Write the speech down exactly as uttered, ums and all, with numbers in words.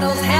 battles.